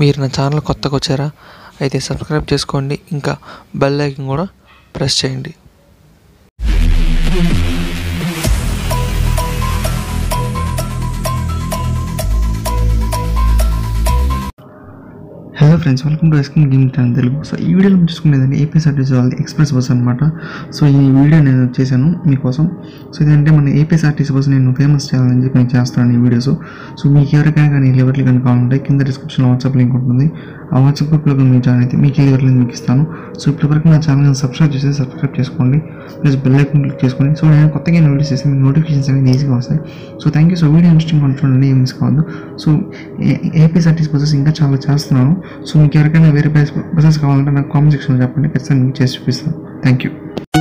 మీరు నా ఛానల్ కొత్తగా వచ్చారా అయితే సబ్స్క్రైబ్ చేసుకోండి, ఇంకా బెల్ ఐకాన్ కూడా ప్రెస్ చేయండి. హలో ఫ్రెండ్స్, వెల్కమ్ టు ఎస్కిన్ గేమింగ్ ఛానల్ తెలుగు. సో ఈ వీడియోలో చూసుకునేదంటే ఏపీ ఆర్టీసీ వాళ్ళది ఎక్స్ప్రెస్ బస్ అనమాట. సో ఈ వీడియో నేను చేశాను మీకోసం. సో ఇదంటే మన ఏపీ ఆర్టీసీ బస్ నేను ఫేమస్ చేయాలని చెప్పి నేను చేస్తాను ఈ వీడియోస్. సో మీకు ఎవరికైనా కానీ లెవెట్లు కానీ కావాలంటే కింద డిస్క్రిప్షన్లో వాట్సాప్ లింక్ ఉంటుంది. ఆ వాట్సాప్ గ్రూప్లో మీ జాయిన్ అయితే మీకు లెవెట్ లింక్ మీకు ఇస్తాను. సో ఇప్పటివరకు నా ఛానల్ సబ్స్క్రైబ్ చేసుకోండి, ప్లస్ బెల్ ఐకాన్ క్లిక్ చేసుకోండి. సో నేను కొత్తగా వీడియోస్ చేస్తే మీకు నోటిఫికేషన్స్ అనేది ఈజీగా వస్తాయి. So thank you. So video interesting ఉంటుందండి, ఏం మిస్ కావద్దు. సో ఏపీ ఆర్టీసీ బస్సెస్ ఇంకా చాలా చేస్తున్నాను. సో మీకు ఎవరికైనా వేరే బస్సెస్ కావాలంటే నాకు కామెంట్ సెక్షన్లో చెప్పండి, ఖచ్చితంగా మీకు చేసి చూపిస్తాను. Thank you.